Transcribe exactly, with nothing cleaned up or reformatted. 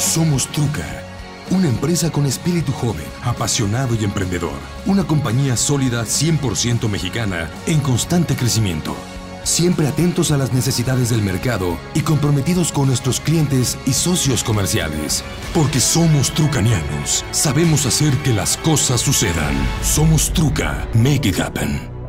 Somos Trucka, una empresa con espíritu joven, apasionado y emprendedor. Una compañía sólida, cien por ciento mexicana, en constante crecimiento. Siempre atentos a las necesidades del mercado y comprometidos con nuestros clientes y socios comerciales. Porque somos trucanianos, sabemos hacer que las cosas sucedan. Somos Trucka, make it happen.